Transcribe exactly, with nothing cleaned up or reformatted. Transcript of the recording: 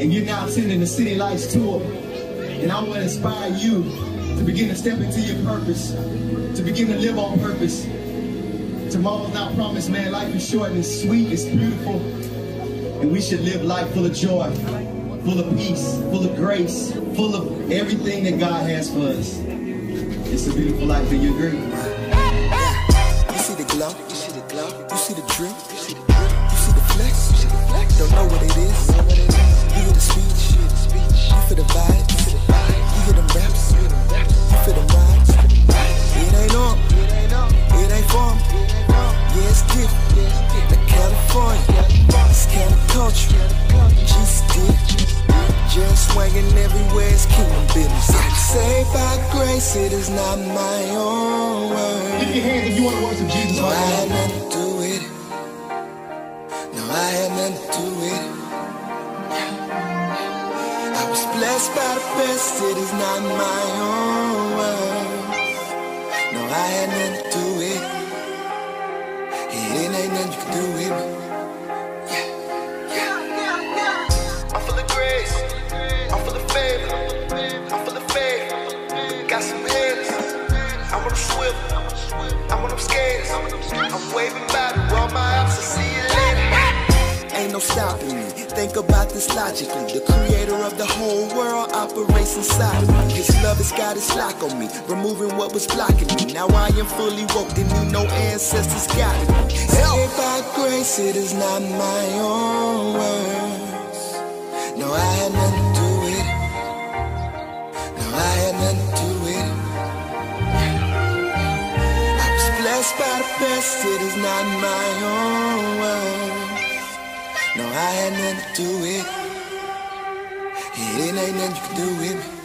and you're now attending the City Lights Tour. And I want to inspire you to begin to step into your purpose, to begin to live on purpose. Tomorrow's not promised, man. Life is short and it's sweet, it's beautiful. And we should live life full of joy, full of peace, full of grace, full of everything that God has for us. It's a beautiful life, do you agree? You see the glow, you see the glow, you see the drip, you see the drip, you see the flex, you see the flex, don't know what it is, you hear the speech, you hear the speech, you feel the vibe, you feel the vibe, you hear them raps, you hear them raps, you feel the vibes, it ain't on, it ain't on, it ain't form, yeah it's gift, the California, it's counterculture, G-stick. Just swinging everywhere, it's kingdom business. Saved by grace, it is not my own word. Lift your hands if you want to worship Jesus. No, I had nothing to do with it. No, I had nothing to do with it. I was blessed by the best, it is not my own word. No, I had nothing to do with it. It ain't nothing you can do with me. I'm on them skaters, I'm waving by to all my ops, I'll see you later. Ain't no stopping me, think about this logically. The creator of the whole world operates inside of me. His love has got its lock on me, removing what was blocking me. Now I am fully woke, didn't need no ancestors guiding me. Saved by grace, it is not my own words. No, I had nothing to do with it. No, I had nothing to do with it. Blessed by the best, it is not my own word. No, I had nothing to do with it. It ain't nothing you can do with me.